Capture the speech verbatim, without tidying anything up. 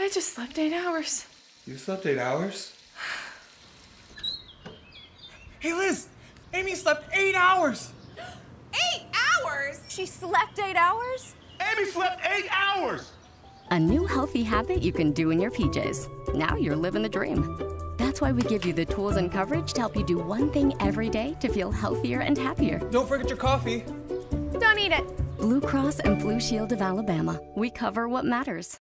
I just slept eight hours. You slept eight hours? Hey, Liz! Amy slept eight hours! Eight hours?! She slept eight hours?! Amy slept eight hours! A new healthy habit you can do in your P Js. Now you're living the dream. That's why we give you the tools and coverage to help you do one thing every day to feel healthier and happier. Don't forget your coffee. Don't eat it. Blue Cross and Blue Shield of Alabama. We cover what matters.